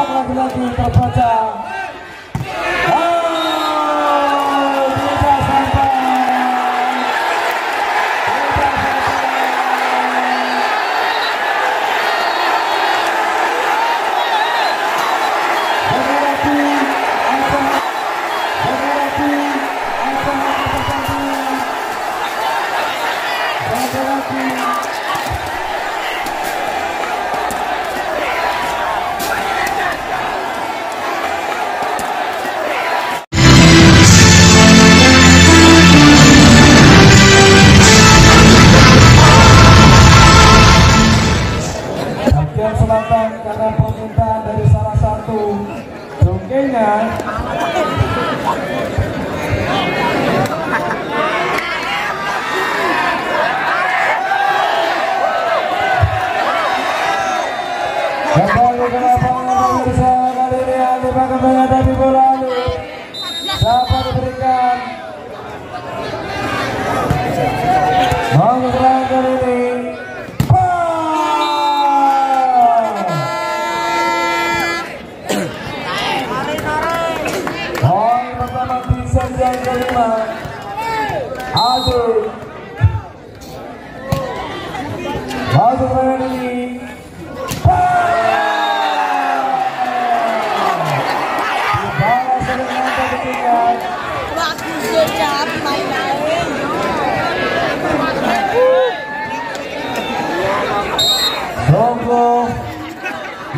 Tembak lagi-lagi terbaca. Karena permintaan dari salah satu jongkenya, kembali ke lapangan bersama kali ini Alifa kembali ada di bola lalu dapat diberikan langsung kali ini.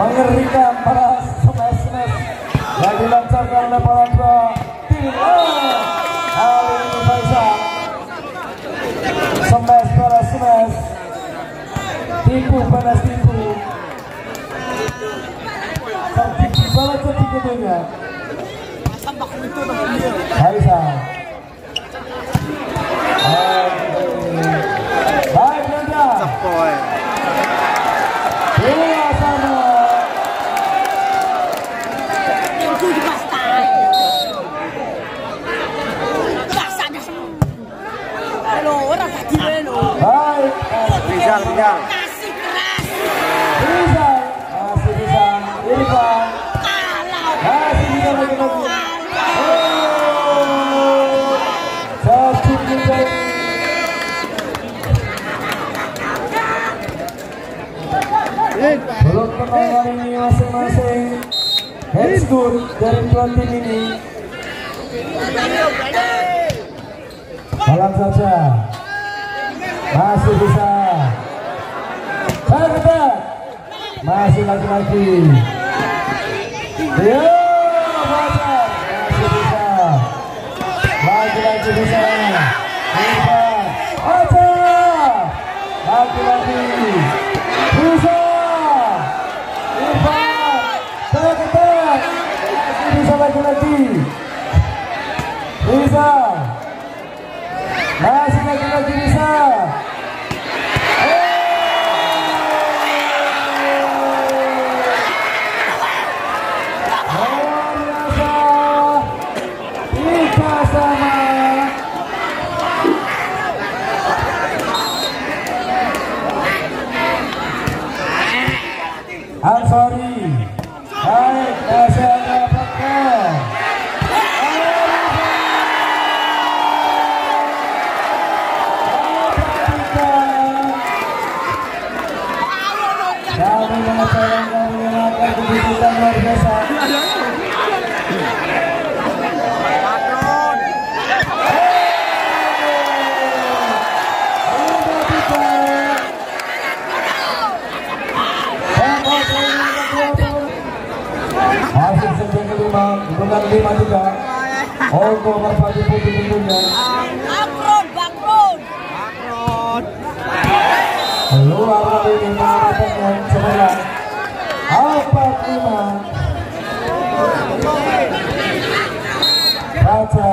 Mengerikan para smash-smash yang dilancarkan oleh para tim Alif Faisal. Smash para smash, tipu panas tipu, tertipu balas tertipunya. Faisal. Baik Nanda. Rizal masih keras, Rizal masih bisa, Irfan masih bisa lagi-lagi. Satu kita belum pernah hari ini masing-masing headstool dari pelatih ini. Dalam saja masih bisa. Masih lagi-lagi. Yo, baca. Masih bisa. Lagi-lagi bisa. Bisa. Baca. Lagi-lagi. Bisa. Bisa. Ketat-ketat. Masih bisa lagi-lagi. Bisa. Masih lagi-lagi bisa. Bukan 5-3. Ongko berpadu putih tentunya. Akron, Bakron. Akron. Keluar dari ini mengatakan yang sebelah. 4-5. Baca.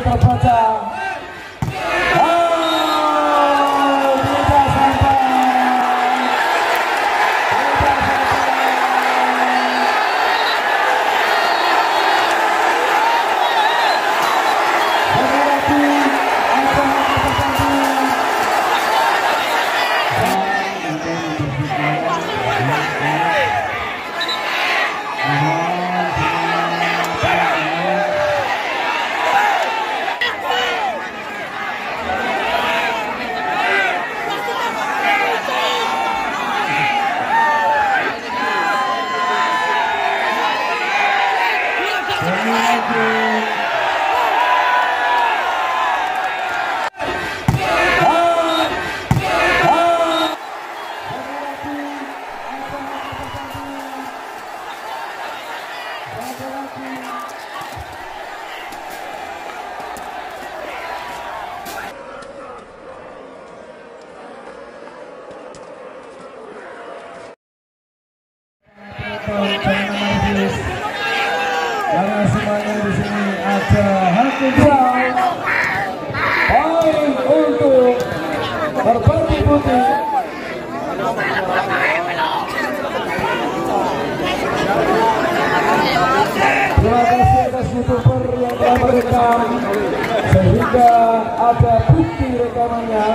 terpecah. Karena semuanya di sini ada hakim brown, poin untuk berpati putih. Terima kasih atas youtuber yang telah merekam sehingga ada bukti rekamannya.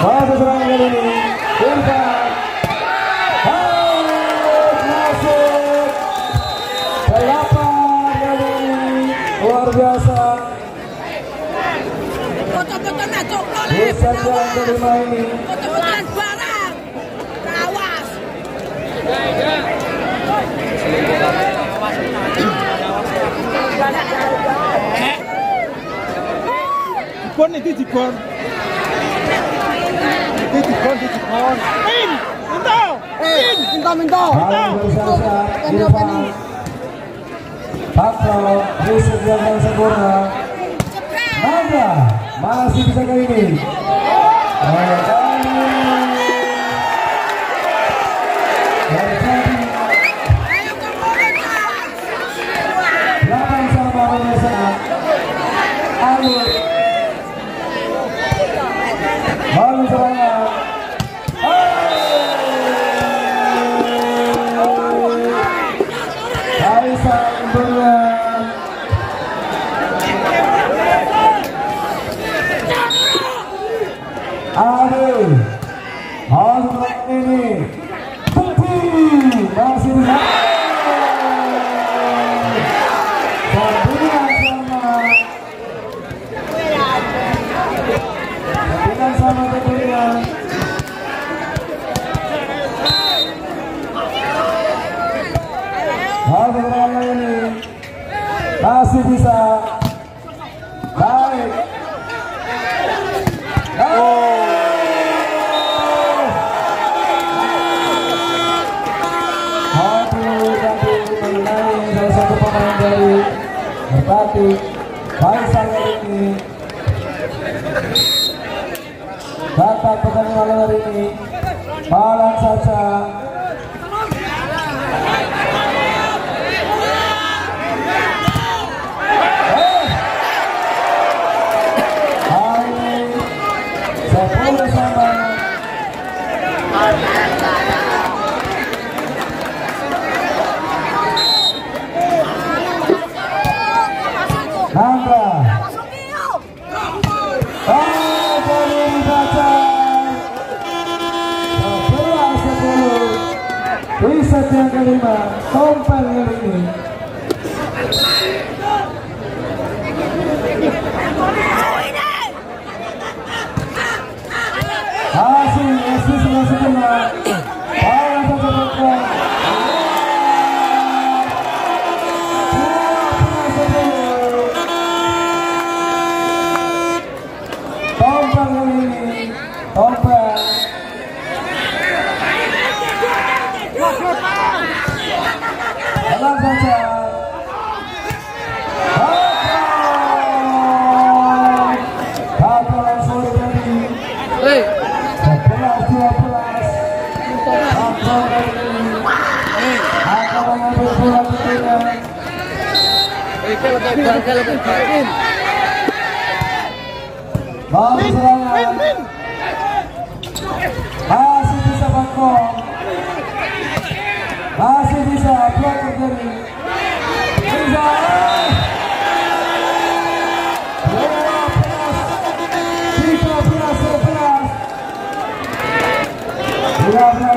Malah seseorang kali ini Irfan masuk 8 kali ini. Luar biasa bisa yang kelima ini. Dikon itu dikon Dikon. Minta. Sempurna. Masih bisa kali ini. Masih bisa. Baik. Tapi mengenai salah satu pemain dari Merpati Faisal ini. Batak pertandingan hari ini malang saja. Saja. Kelvin. Bagus serangan. Masih bisa bangkok. Masih bisa blok dari. Bisa. Bisa.